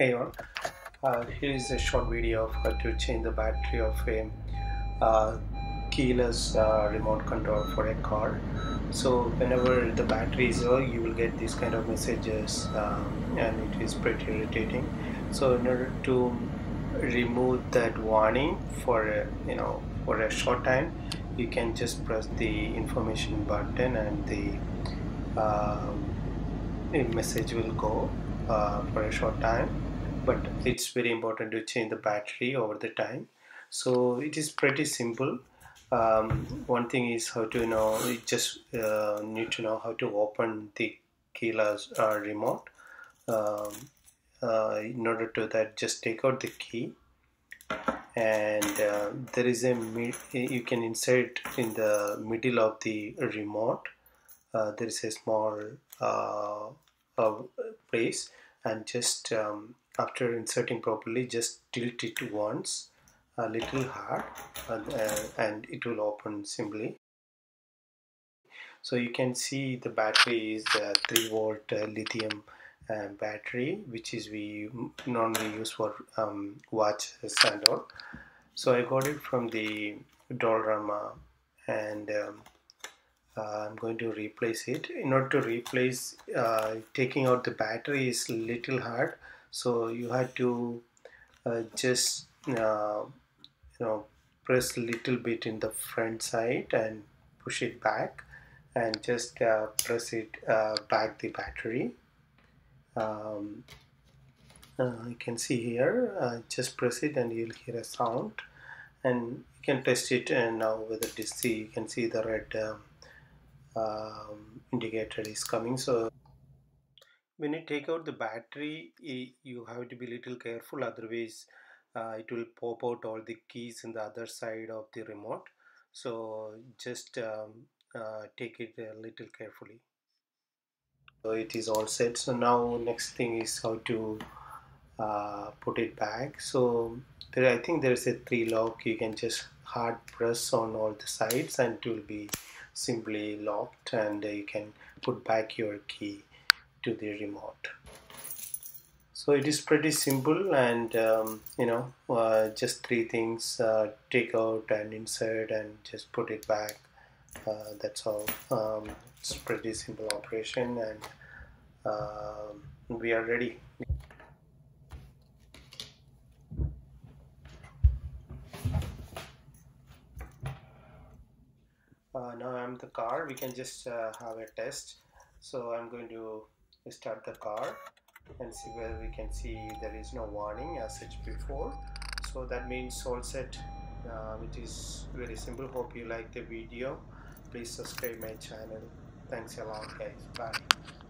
Hey all, here is a short video of how to change the battery of a keyless remote control for a car. So whenever the battery is low, you will get these kind of messages and it is pretty irritating. So in order to remove that warning for a short time, you can just press the information button and the message will go for a short time. But it's very important to change the battery over the time. So it is pretty simple. One thing is how to you just need to know how to open the keyless remote. In order to that, just take out the key, and there is a you can insert in the middle of the remote. There is a small place, and just after inserting properly, just tilt it once a little hard and it will open simply. So you can see the battery is a 3-volt lithium battery, which is we normally use for watches and all. So I got it from the Dollarama, and I'm going to replace it. In order to replace, taking out the battery is little hard, so you have to just press a little bit in the front side and push it back, and just press it back the battery. You can see here, just press it and you'll hear a sound, and you can test it. And now with the DC, you can see the red indicator is coming. So when you take out the battery, you have to be little careful, otherwise it will pop out all the keys in the other side of the remote. So just take it a little carefully. So it is all set. So now next thing is how to put it back. So I think there is a 3-lock. You can just hard press on all the sides and it will be simply locked, and you can put back your key to the remote. So it is pretty simple, and just 3 things: take out and insert and just put it back. That's all. It's pretty simple operation, and we are ready. Now I'm the car. We can just have a test. So I'm going to start the car and see whether we can see there is no warning as such before. So that means all set, which is very simple. Hope you like the video. Please subscribe my channel. Thanks a lot, guys. Bye.